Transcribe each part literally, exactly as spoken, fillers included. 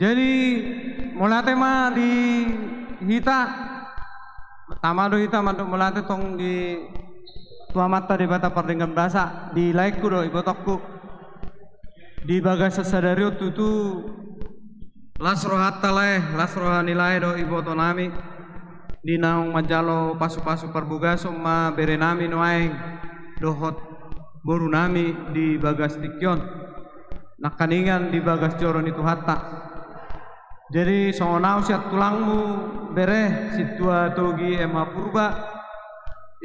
Jadi mulate mah di hita tamado hita mantuk mulate tong di tua mata di bata perdengan bahasa di laikku do ibotokku di bagas sadari tutu lasrohat taleh lasrohani lae do ibotonami di naung majalo pasu-pasu perbugas ma berenami noai dohot borunami di bagas tikyon nakaningan di bagas joron itu hatta. Jadi sonau siat tulangmu bereh situa togi ema purba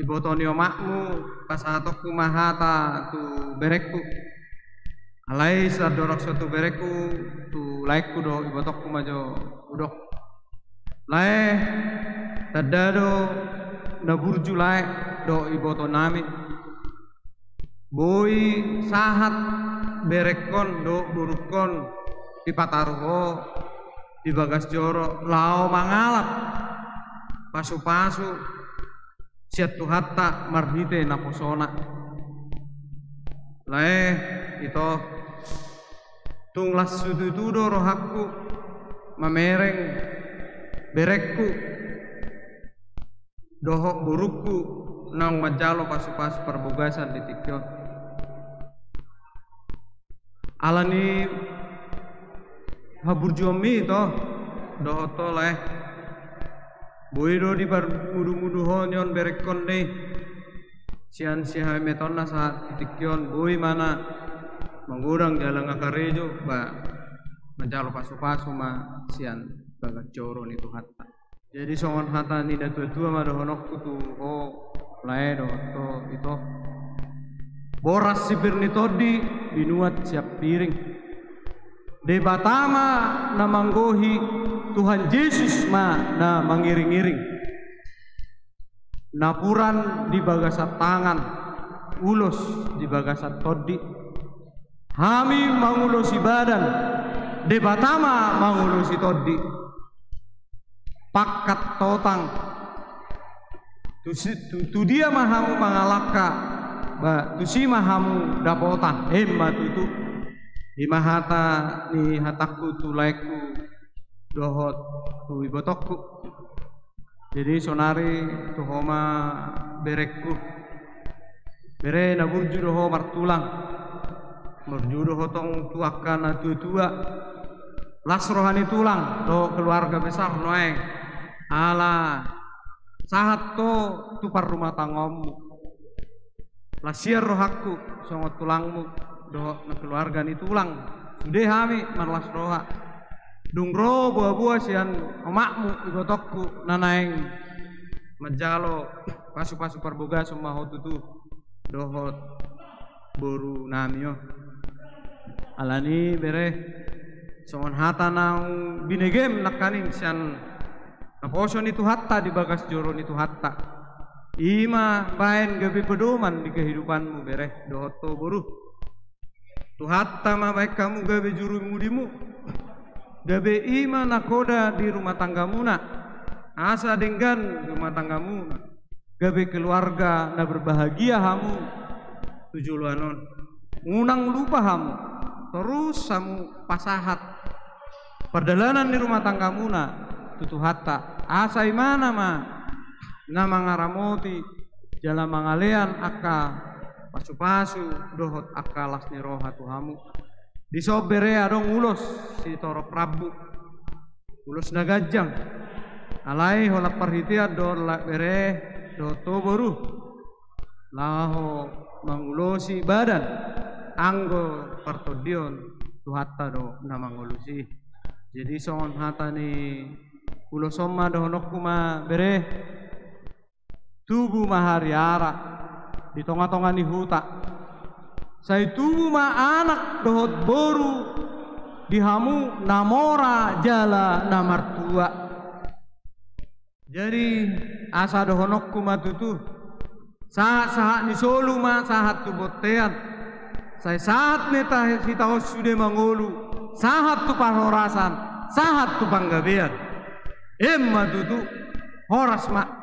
ibotonio makmu pasatokku mahata tu berekku alai sadorok suatu berekku tu laikku do ibotokku majo udok lae tadado naburju lae do ibotonami boi sahat berekon do burukon ipataruho di bagas joro lao mangalap pasu-pasu siatu hatta marhite naposona lae itu tunglas sudududo rohaku mamereng berekku dohok burukku nang majalo pasu-pasu perbogasan di tikyon alani habur jomi toh doh toleh boiro di mudu-mudu honyon berekon deh sian sihai metona saat titikyon boi mana mengurang jalan akarejo ba menjalo pasu-pasu ma sian bagat coron itu hatta jadi songon hatta nida tua-tua ma dohonok tutu ho lae doh to itu boras sipir nitodi dinuat siap piring de batama na manggohi Tuhan Yesus ma na mangiring-iring napuran di bagasat tangan ulos di bagasat todi hami mangulosi badan de batama mangulosi todi pakat totang tu, tu, tu dia mahamu pangalaka ba tusi mahamu dapotan hemba tutu lima hata ni hataku tulaiku dohot tu ibotokku jadi sonari tuhoma berekku bere naburju doho martulang murju doho tong tuakana tua las rohani tulang do keluarga besar noeng ala sahat to tupar rumah tangommu lasiar rohaku songot tulangmu doh na keluarga ni tulang sudah hami marlas roha dungro buah-buah sian omakmu igotokku nanaeng menjalo pasu-pasu perboga semua hotutu dohot boru namio alani bere songon hata naung binegem nakaning sian naposon itu hatta di bagas joron itu hatta ima baen gabi pedoman di kehidupanmu bere dohot to boru Tuhat tama baik kamu gabe juru mudimu gabe iman nakoda di rumah tanggamu na asa denggan rumah tanggamu na gabe keluarga na berbahagia hamu tujuluanon ngunang lupa hamu terus hamu pasahat perjalanan di rumah tanggamu na tutuhatta asa imana ma na mangaramoti jalan mangalean aka pasu-pasu dohot akalas ni roha tuhamu disobere adong ulos si torok rabu ulos nagajang alai ho lapar hitiat do bere do toboru laho mangulosi badan anggo pertodion tuhatta do namangulusi jadi songon hata ni ulosoma dohonokuma bere tubuh mahariara di tonga-tonga ni huta saya tubuh ma anak dohot boru dihamu namora jala namartua jadi asa dohonokku matutu sahat-sahat ni solu ma sahat tu botean saya sahat neta kita sudah mangolu sahat tu parorasan sahat tu panggabean emma tutu horas ma